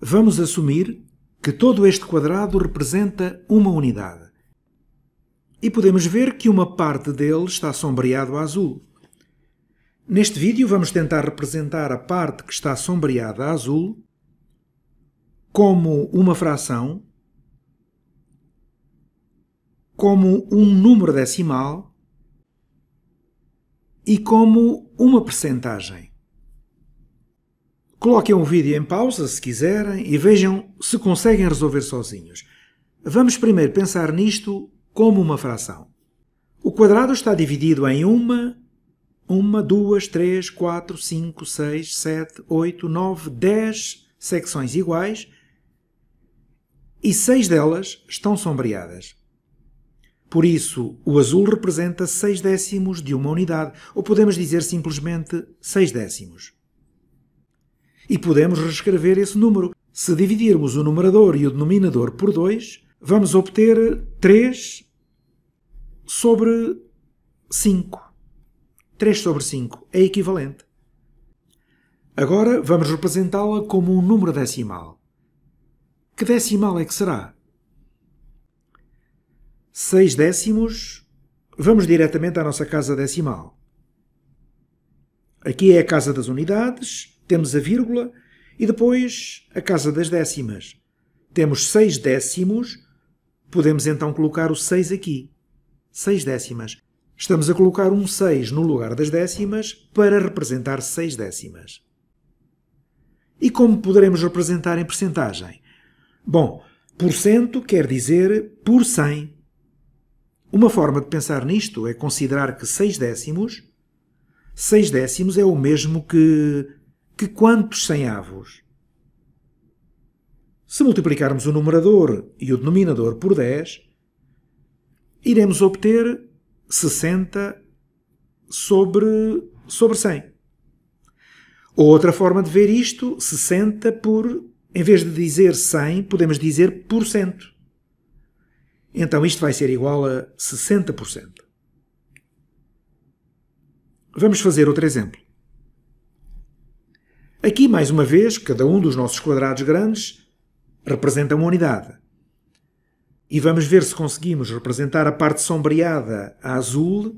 Vamos assumir que todo este quadrado representa uma unidade. E podemos ver que uma parte dele está sombreado a azul. Neste vídeo vamos tentar representar a parte que está sombreada a azul como uma fração, como um número decimal e como uma percentagem. Coloquem o vídeo em pausa, se quiserem, e vejam se conseguem resolver sozinhos. Vamos primeiro pensar nisto como uma fração. O quadrado está dividido em 1, 2, 3, 4, 5, 6, 7, 8, 9, 10 secções iguais e 6 delas estão sombreadas. Por isso, o azul representa 6 décimos de uma unidade, ou podemos dizer simplesmente 6 décimos. E podemos reescrever esse número. Se dividirmos o numerador e o denominador por 2, vamos obter 3/5. 3/5 é equivalente. Agora vamos representá-la como um número decimal. Que decimal é que será? 6 décimos, vamos diretamente à nossa casa decimal. Aqui é a casa das unidades, temos a vírgula e depois a casa das décimas. Temos 6 décimos, podemos então colocar o 6 aqui. 6 décimas. Estamos a colocar um 6 no lugar das décimas para representar 6 décimas. E como poderemos representar em percentagem? Bom, porcento quer dizer por 100. Uma forma de pensar nisto é considerar que 6 décimos é o mesmo que quantos centavos? Se multiplicarmos o numerador e o denominador por 10, iremos obter 60 sobre 100. Outra forma de ver isto, 60 por, em vez de dizer 100, podemos dizer por cento. Então isto vai ser igual a 60%. Vamos fazer outro exemplo. Aqui, mais uma vez, cada um dos nossos quadrados grandes representa uma unidade. E vamos ver se conseguimos representar a parte sombreada a azul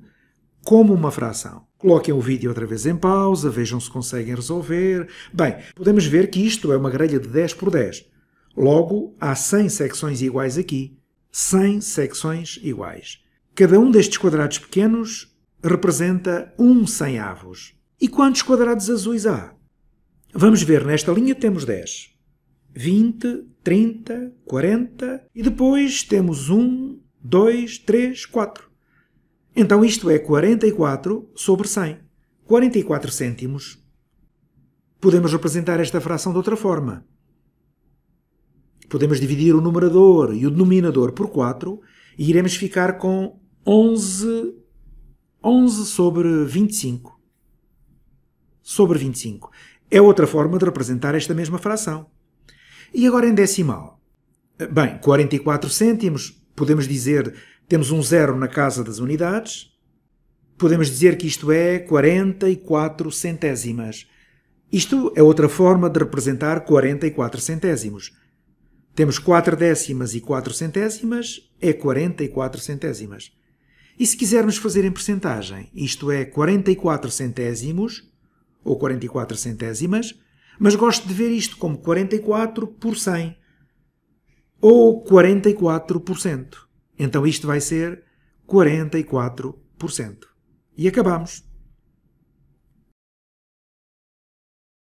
como uma fração. Coloquem o vídeo outra vez em pausa, vejam se conseguem resolver. Bem, podemos ver que isto é uma grelha de 10 por 10. Logo, há 100 secções iguais aqui. 100 secções iguais. Cada um destes quadrados pequenos representa um centavos. E quantos quadrados azuis há? Vamos ver, nesta linha temos 10, 20, 30, 40 e depois temos 1, 2, 3, 4. Então isto é 44 sobre 100. 44 cêntimos. Podemos representar esta fração de outra forma. Podemos dividir o numerador e o denominador por 4 e iremos ficar com 11 sobre 25. Sobre 25. É outra forma de representar esta mesma fração. E agora em decimal? Bem, 44 cêntimos, podemos dizer, temos um zero na casa das unidades. Podemos dizer que isto é 44 centésimas. Isto é outra forma de representar 44 centésimos. Temos 4 décimas e 4 centésimas, é 44 centésimas. E se quisermos fazer em percentagem, isto é 44 centésimos, ou 44 centésimas, mas gosto de ver isto como 44 por 100, ou 44%. Então isto vai ser 44%. E acabamos.